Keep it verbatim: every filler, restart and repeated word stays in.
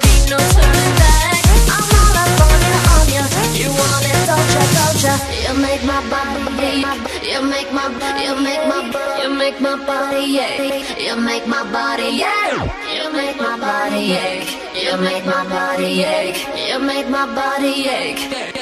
there'll be no turning back. I'm all up on you, on you. You want it, don't ya, don't ya. You make my body ache. You make my, you make my, you make my body ache. You make my body ache. You make my body ache. You make my body ache. You make my body ache.